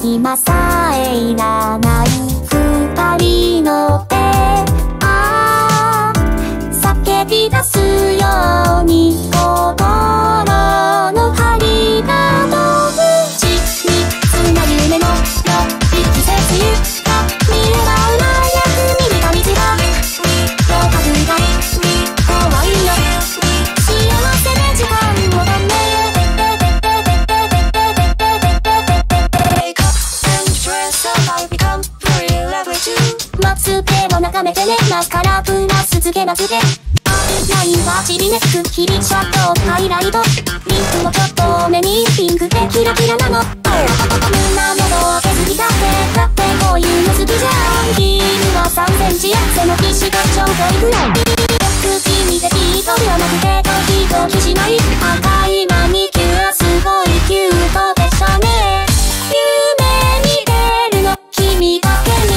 隙間さえいらない二人の手、ああ叫び出すように心の針が飛ぶ。地につなぐ夢の旅、季節ゆった見ればうまいやつ見れた道がどうか不甲斐怖いよ。幸せで時間をため眺めてね、マスカラプラスつけなくてアイラインはちびね、くっきりシャットハイライトリンクもちょっと多めにピンクでキラキラなの。みんな喉を削りだってだってこういうの好きじゃん。ヒールは3センチ、背伸びした状態ぐらい。口にでビートではなくてドキドキしない。赤いマニキュアすごいキュートでしたね。夢に出るの君だけに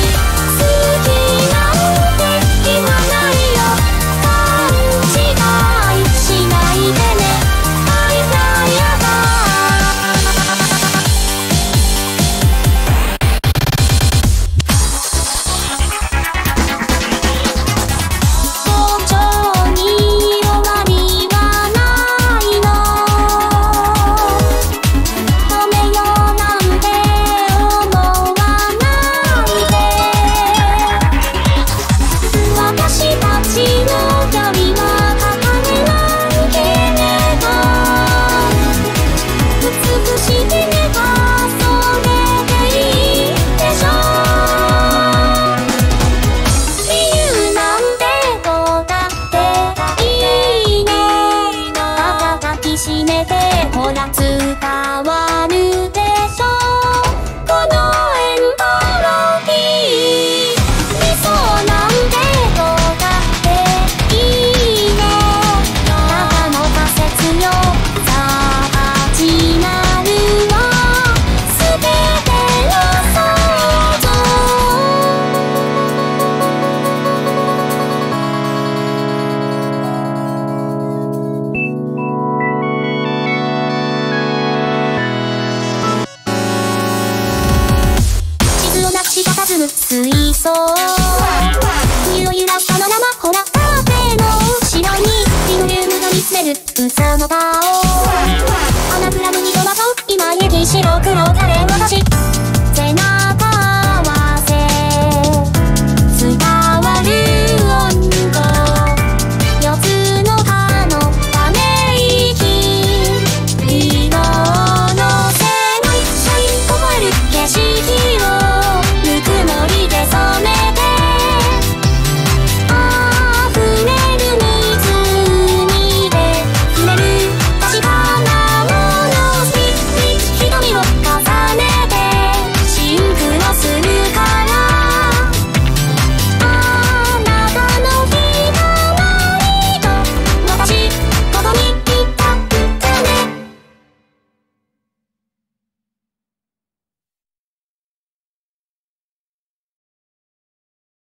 白黒カレー私